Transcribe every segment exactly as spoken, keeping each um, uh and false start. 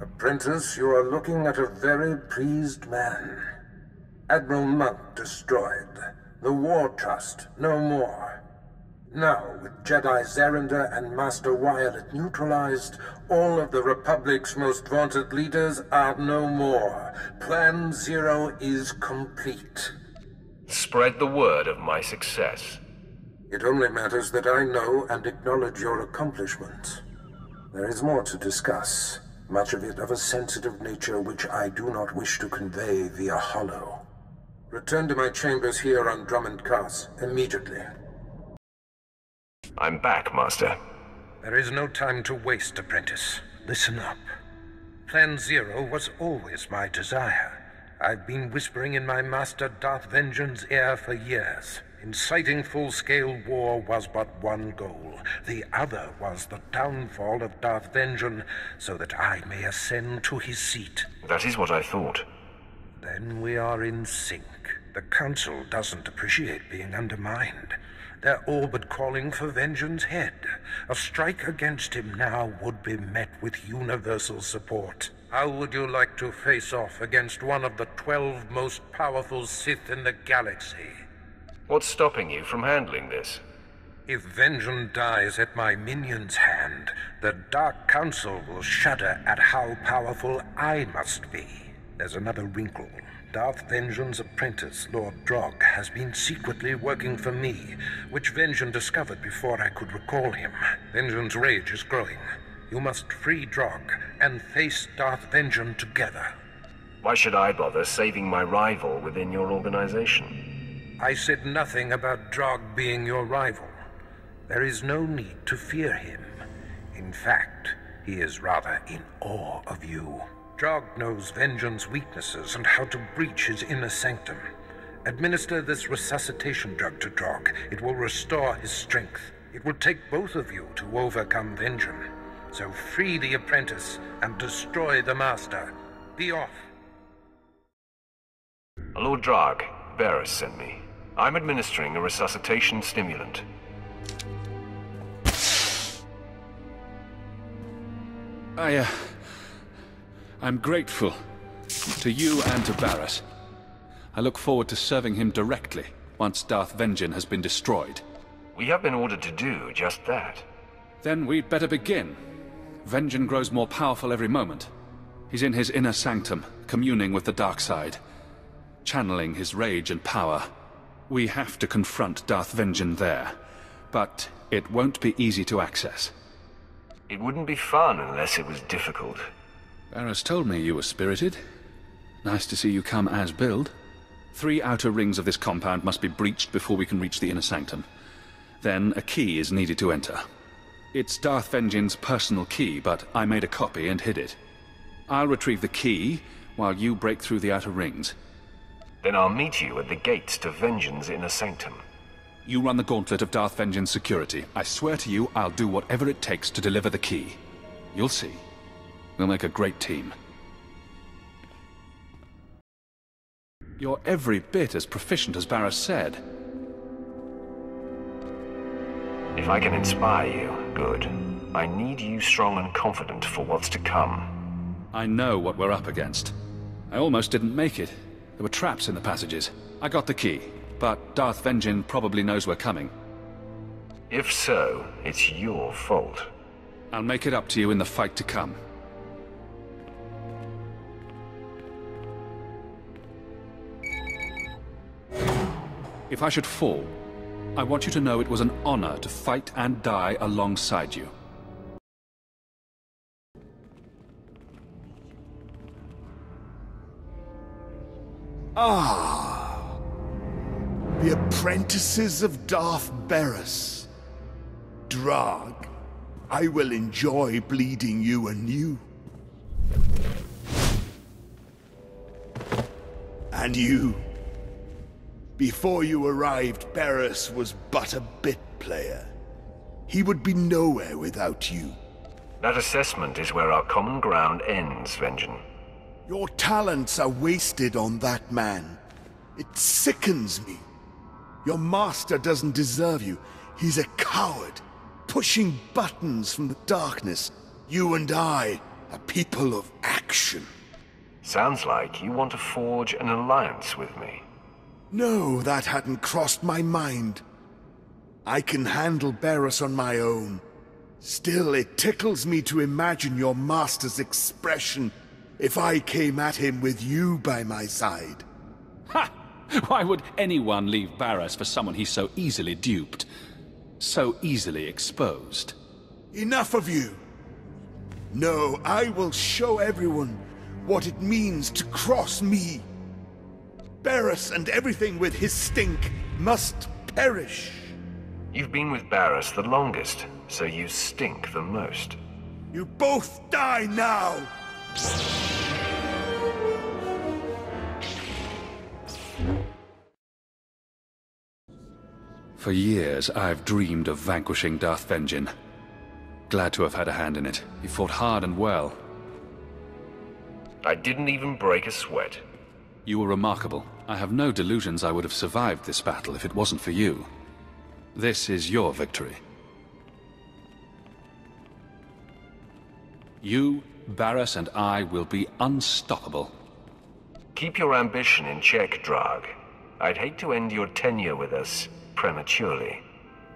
Apprentice, you are looking at a very pleased man. Admiral Monk destroyed. The War Trust, no more. Now, with Jedi Xerender and Master Wyatt neutralized, all of the Republic's most vaunted leaders are no more. Plan Zero is complete. Spread the word of my success. It only matters that I know and acknowledge your accomplishments. There is more to discuss, much of it of a sensitive nature which I do not wish to convey via hollow. Return to my chambers here on Dromund Kaas immediately. I'm back, Master. There is no time to waste, Apprentice. Listen up. Plan Zero was always my desire. I've been whispering in my master Darth Vengeance's ear for years. Inciting full-scale war was but one goal. The other was the downfall of Darth Vengeance, so that I may ascend to his seat. That is what I thought. Then we are in sync. The Council doesn't appreciate being undermined. They're all but calling for Vengeance's head. A strike against him now would be met with universal support. How would you like to face off against one of the twelve most powerful Sith in the galaxy? What's stopping you from handling this? If Vengeance dies at my minion's hand, the Dark Council will shudder at how powerful I must be. There's another wrinkle. Darth Vengeance's apprentice, Lord Draahgh, has been secretly working for me, which Vengeance discovered before I could recall him. Vengeance's rage is growing. You must free Draahgh and face Darth Vengeance together. Why should I bother saving my rival within your organization? I said nothing about Draahgh being your rival. There is no need to fear him. In fact, he is rather in awe of you. Draahgh knows Vengeance's weaknesses and how to breach his inner sanctum. Administer this resuscitation drug to Draahgh. It will restore his strength. It will take both of you to overcome Vengeance. So free the apprentice and destroy the master. Be off. Lord Draahgh, Varys sent me. I'm administering a resuscitation stimulant. I, uh... I'm grateful to you and to Varys. I look forward to serving him directly once Darth Vengeance has been destroyed. We have been ordered to do just that. Then we'd better begin. Vengeance grows more powerful every moment. He's in his inner sanctum, communing with the dark side, channeling his rage and power. We have to confront Darth Vengeance there, but it won't be easy to access. It wouldn't be fun unless it was difficult. Baras told me you were spirited. Nice to see you come as build. Three outer rings of this compound must be breached before we can reach the inner sanctum. Then a key is needed to enter. It's Darth Vengeance's personal key, but I made a copy and hid it. I'll retrieve the key while you break through the outer rings. Then I'll meet you at the gates to Vengeance's inner sanctum. You run the gauntlet of Darth Vengeance's security. I swear to you, I'll do whatever it takes to deliver the key. You'll see. We'll make a great team. You're every bit as proficient as Baras said. If I can inspire you, good. I need you strong and confident for what's to come. I know what we're up against. I almost didn't make it. There were traps in the passages. I got the key, but Darth Vengeance probably knows we're coming. If so, it's your fault. I'll make it up to you in the fight to come. If I should fall, I want you to know it was an honor to fight and die alongside you. Ah, the apprentices of Darth Baras. Draahgh, I will enjoy bleeding you anew. And you. Before you arrived, Baras was but a bit player. He would be nowhere without you. That assessment is where our common ground ends, Vengeance. Your talents are wasted on that man. It sickens me. Your master doesn't deserve you. He's a coward, pushing buttons from the darkness. You and I, a people of action. action. Sounds like you want to forge an alliance with me. No, that hadn't crossed my mind. I can handle Baras on my own. Still, it tickles me to imagine your master's expression if I came at him with you by my side. Ha! Why would anyone leave Baras for someone he's so easily duped? So easily exposed? Enough of you! No, I will show everyone what it means to cross me. Baras and everything with his stink must perish. You've been with Baras the longest, so you stink the most. You both die now! For years, I've dreamed of vanquishing Darth Vengeance. Glad to have had a hand in it. He fought hard and well. I didn't even break a sweat. You were remarkable. I have no delusions I would have survived this battle if it wasn't for you. This is your victory. You, Baras, and I will be unstoppable. Keep your ambition in check, Draahgh. I'd hate to end your tenure with us prematurely.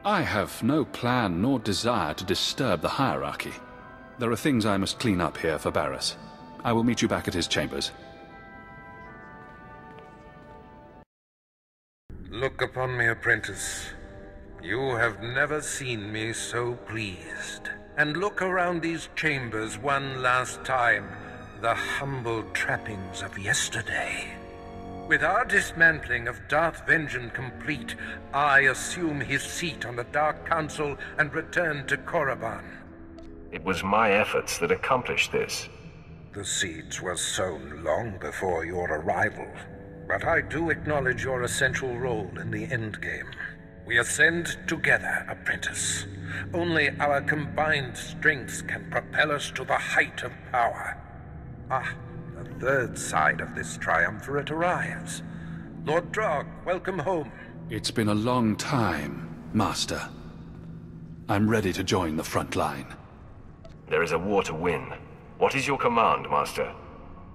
I have no plan nor desire to disturb the hierarchy. There are things I must clean up here for Baras. I will meet you back at his chambers. Look upon me, apprentice. You have never seen me so pleased. And look around these chambers one last time. The humble trappings of yesterday. With our dismantling of Darth Vengeance complete, I assume his seat on the Dark Council and return to Korriban. It was my efforts that accomplished this. The seeds were sown long before your arrival, but I do acknowledge your essential role in the endgame. We ascend together, apprentice. Only our combined strengths can propel us to the height of power. Ah. The third side of this triumvirate arrives. Lord Draahgh, welcome home. It's been a long time, Master. I'm ready to join the front line. There is a war to win. What is your command, Master?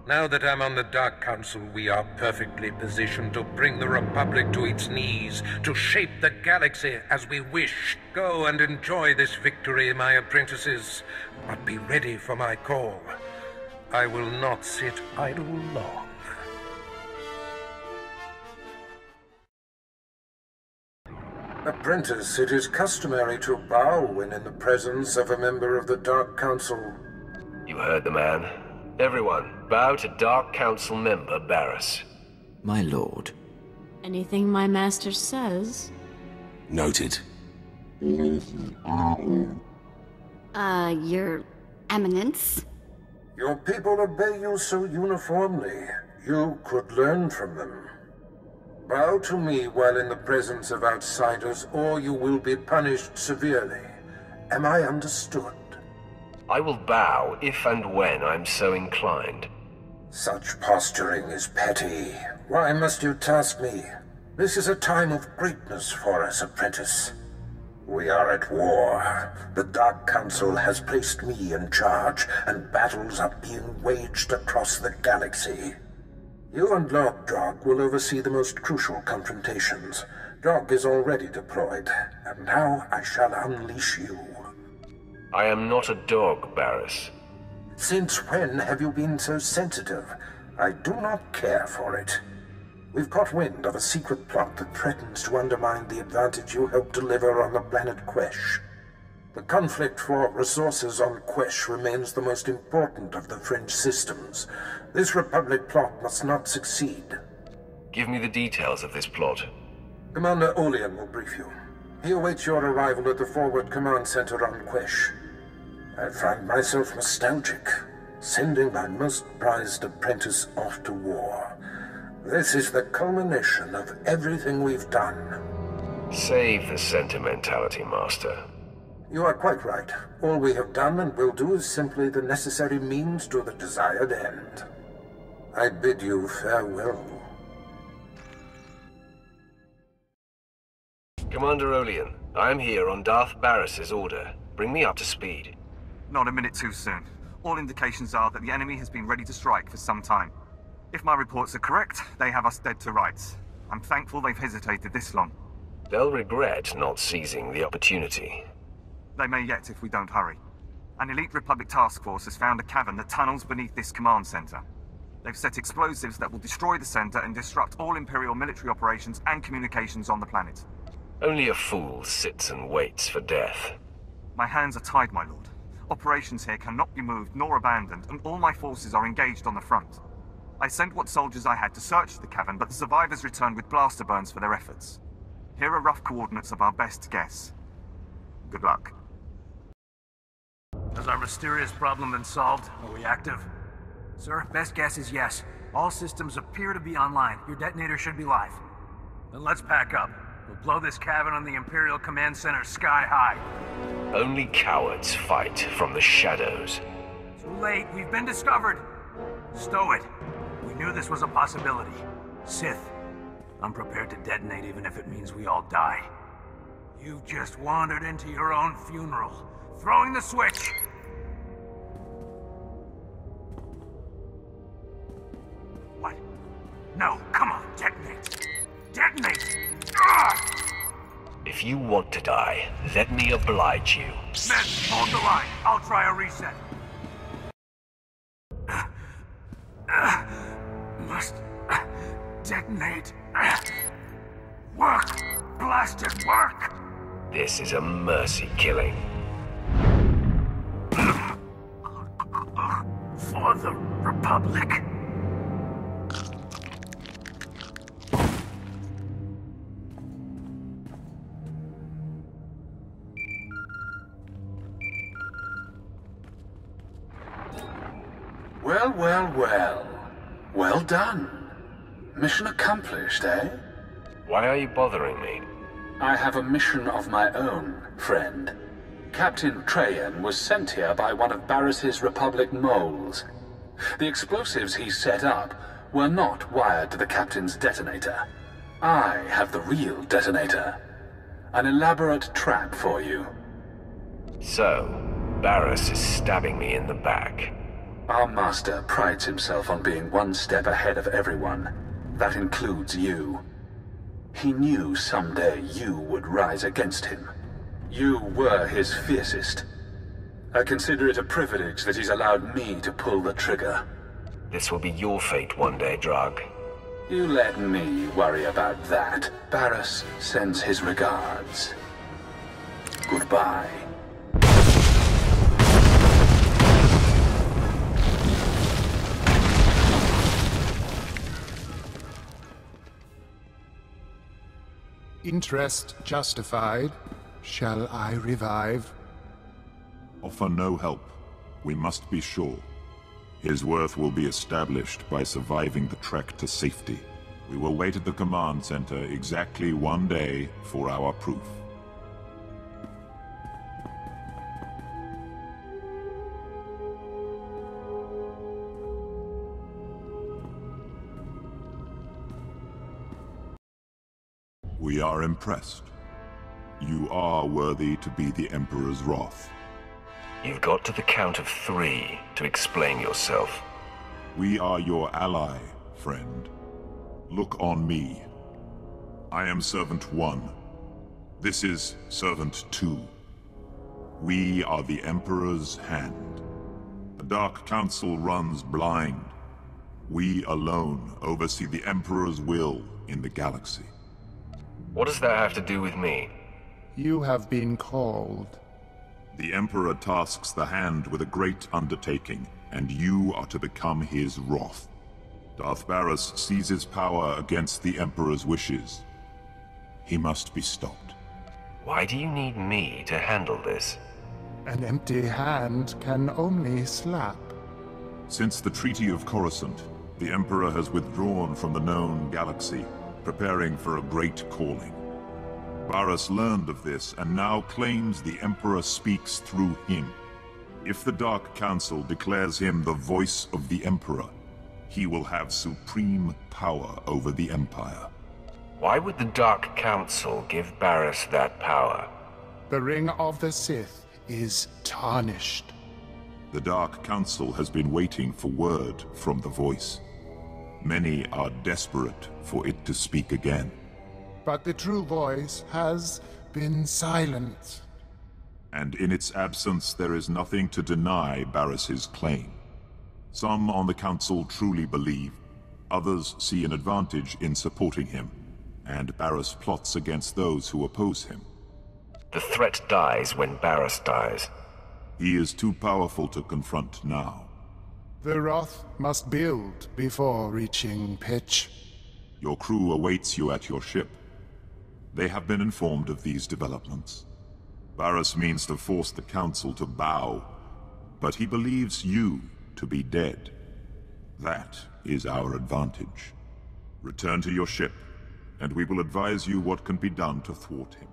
Now that I'm on the Dark Council, we are perfectly positioned to bring the Republic to its knees, to shape the galaxy as we wish. Go and enjoy this victory, my apprentices, but be ready for my call. I will not sit idle long. Apprentice, it is customary to bow when in the presence of a member of the Dark Council. You heard the man. Everyone, bow to Dark Council member Baras. My lord. Anything my master says? Noted. Uh, your eminence? Your people obey you so uniformly. You could learn from them. Bow to me while in the presence of outsiders, or you will be punished severely. Am I understood? I will bow if and when I'm so inclined. Such posturing is petty. Why must you task me? This is a time of greatness for us, apprentice. We are at war. The Dark Council has placed me in charge, and battles are being waged across the galaxy. You and Lord Draahgh will oversee the most crucial confrontations. Draahgh is already deployed, and now I shall unleash you. I am not a dog, Baras. Since when have you been so sensitive? I do not care for it. We've got wind of a secret plot that threatens to undermine the advantage you helped deliver on the planet Quesh. The conflict for resources on Quesh remains the most important of the fringe systems. This Republic plot must not succeed. Give me the details of this plot. Commander Olean will brief you. He awaits your arrival at the Forward Command Center on Quesh. I find myself nostalgic, sending my most prized apprentice off to war. This is the culmination of everything we've done. Save the sentimentality, Master. You are quite right. All we have done and will do is simply the necessary means to the desired end. I bid you farewell. Commander Olean, I am here on Darth Baras's order. Bring me up to speed. Not a minute too soon. all indications are that the enemy has been ready to strike for some time. If my reports are correct, they have us dead to rights. I'm thankful they've hesitated this long. They'll regret not seizing the opportunity. They may yet if we don't hurry. An elite Republic task force has found a cavern that tunnels beneath this command center. They've set explosives that will destroy the center and disrupt all Imperial military operations and communications on the planet. Only a fool sits and waits for death. My hands are tied, my lord. Operations here cannot be moved nor abandoned, and all my forces are engaged on the front. I sent what soldiers I had to search the cavern, but the survivors returned with blaster burns for their efforts. Here are rough coordinates of our best guess. Good luck. Has our mysterious problem been solved? Are we active? Sir, best guess is yes. All systems appear to be online. Your detonator should be live. Then let's pack up. We'll blow this cavern on the Imperial Command Center sky high. Only cowards fight from the shadows. Too late. We've been discovered. Stow it. We knew this was a possibility. Sith, I'm prepared to detonate even if it means we all die. You've just wandered into your own funeral. Throwing the switch! What? No, come on, detonate! Detonate! Ugh! If you want to die, let me oblige you. Men, hold the line. I'll try a reset. Uh, uh, must uh, detonate. Uh, work! Blasted work! This is a mercy killing. For the Republic. Well, well, well. Well done. Mission accomplished, eh? Why are you bothering me? I have a mission of my own, friend. Captain Trajan was sent here by one of Barris's Republic moles. The explosives he set up were not wired to the captain's detonator. I have the real detonator. An elaborate trap for you. So, Baras is stabbing me in the back. Our master prides himself on being one step ahead of everyone. That includes you. He knew someday you would rise against him. You were his fiercest. I consider it a privilege that he's allowed me to pull the trigger. This will be your fate one day, Draahgh. You let me worry about that. Baras sends his regards. Goodbye. Interest justified. Shall I revive? Offer no help. We must be sure. His worth will be established by surviving the trek to safety. We will wait at the command center exactly one day for our proof. We are impressed. You are worthy to be the Emperor's wrath. You've got to the count of three to explain yourself. We are your ally, friend. Look on me. I am Servant One. This is Servant Two. We are the Emperor's hand. The Dark Council runs blind. We alone oversee the Emperor's will in the galaxy. What does that have to do with me? You have been called. The Emperor tasks the Hand with a great undertaking, and you are to become his wrath. Darth Baras seizes power against the Emperor's wishes. He must be stopped. Why do you need me to handle this? An empty hand can only slap. Since the Treaty of Coruscant, the Emperor has withdrawn from the known galaxy, preparing for a great calling. Baras learned of this and now claims the Emperor speaks through him. If the Dark Council declares him the voice of the Emperor, he will have supreme power over the Empire. Why would the Dark Council give Baras that power? The Ring of the Sith is tarnished. The Dark Council has been waiting for word from the Voice. Many are desperate for it to speak again. But the true Voice has been silent. And in its absence, there is nothing to deny Barris's claim. Some on the Council truly believe, others see an advantage in supporting him, and Barras plots against those who oppose him. The threat dies when Barras dies. He is too powerful to confront now. The wrath must build before reaching pitch. Your crew awaits you at your ship. They have been informed of these developments. Varys means to force the Council to bow, but he believes you to be dead. That is our advantage. Return to your ship, and we will advise you what can be done to thwart him.